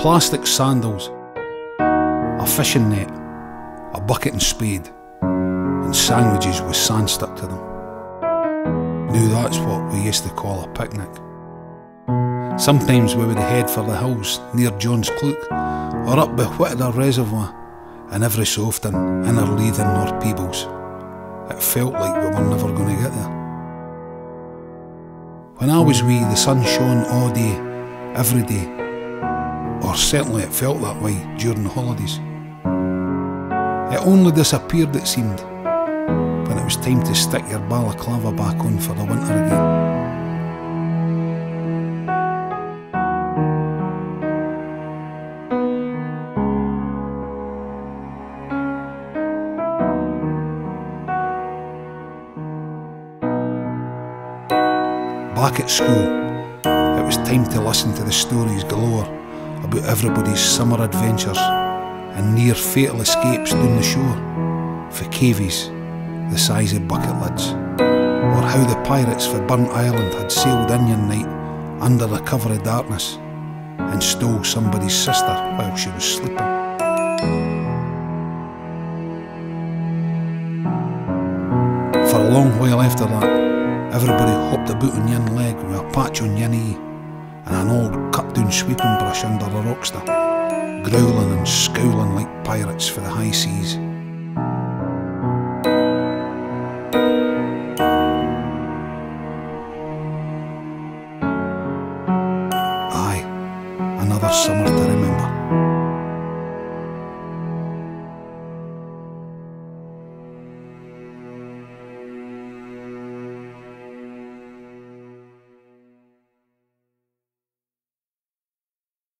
plastic sandals, a fishing net, a bucket and spade, and sandwiches with sand stuck to them. Now that's what we used to call a picnic. Sometimes we would head for the hills near John's Cloak, or up by Whittaker Reservoir, and every so often, inner Leithen or Peebles. It felt like we were never going to get there. When I was wee, the sun shone all day, every day, or certainly it felt that way during the holidays. It only disappeared, it seemed, when it was time to stick your balaclava back on for the winter again. Back at school, it was time to listen to the stories galore about everybody's summer adventures and near fatal escapes down the shore for cavies the size of bucket lids, or how the pirates for Burnt Island had sailed in one night under the cover of darkness and stole somebody's sister while she was sleeping. For a long while after that, everybody hopped about on one leg with a patch on one eye and an old cut-down sweeping brush under a rockster, growling and scowling like pirates for the high seas. Aye, another summer to remember.